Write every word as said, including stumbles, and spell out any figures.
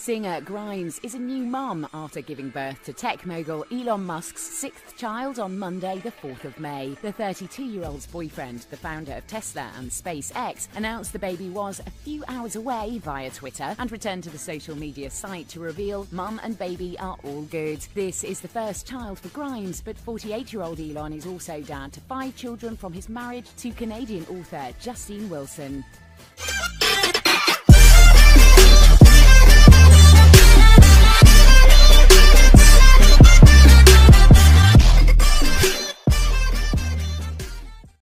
Singer Grimes is a new mum after giving birth to tech mogul Elon Musk's sixth child on Monday, the fourth of May. The thirty-two-year-old's boyfriend, the founder of Tesla and SpaceX, announced the baby was a few hours away via Twitter and returned to the social media site to reveal mum and baby are all good. This is the first child for Grimes, but forty-eight-year-old Elon is also dad to five children from his marriage to Canadian author Justine Wilson.